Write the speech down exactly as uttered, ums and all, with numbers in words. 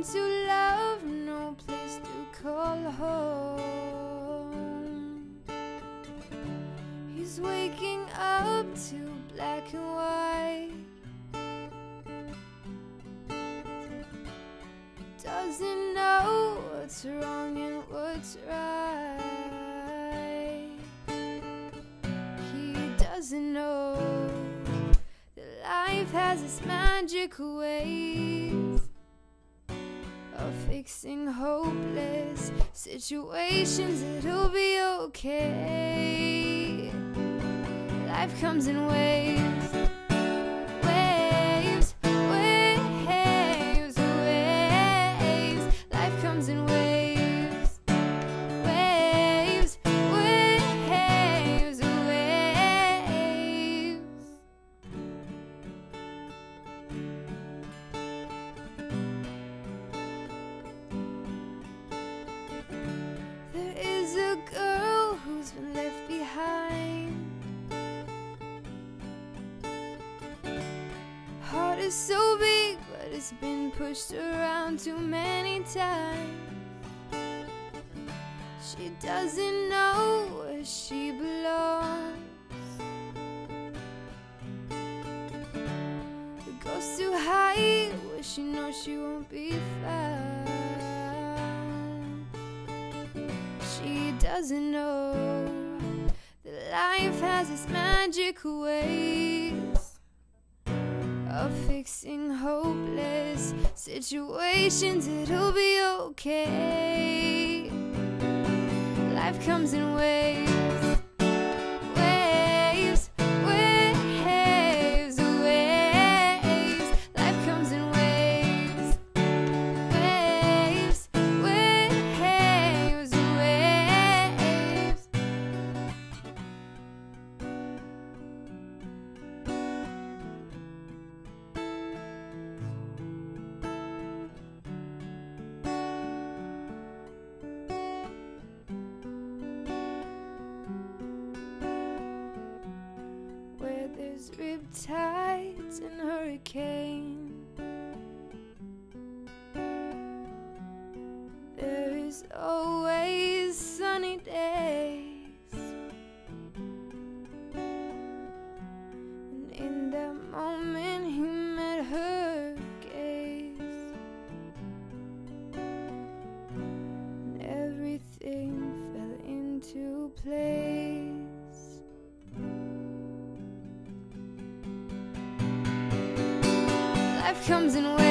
one to love, no place to call home. He's waking up to black and white. Doesn't know what's wrong and what's right. He doesn't know that life has its magic ways of fixing hopeless situations. It'll be okay. Life comes in waves. It's so big, but it's been pushed around too many times. She doesn't know where she belongs. It goes to hide where she knows she won't be found. She doesn't know that life has its magic ways of fixing hopeless situations. It'll be okay. Life comes in waves. Waves, waves, waves. Life comes in waves. Waves, waves, waves. Riptides and hurricanes, there is always sunny days, and in that moment he met her gaze, and everything fell into place. Life comes in waves.